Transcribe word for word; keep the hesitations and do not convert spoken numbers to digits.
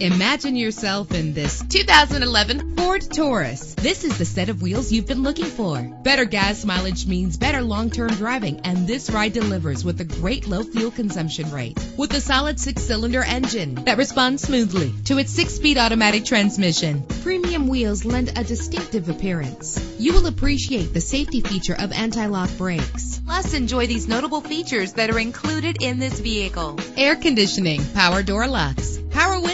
Imagine yourself in this two thousand eleven Ford Taurus. This is the set of wheels you've been looking for. Better gas mileage means better long-term driving, and this ride delivers with a great low fuel consumption rate. With a solid six-cylinder engine that responds smoothly to its six-speed automatic transmission, premium wheels lend a distinctive appearance. You will appreciate the safety feature of anti-lock brakes. Plus, enjoy these notable features that are included in this vehicle: air conditioning, power door locks, power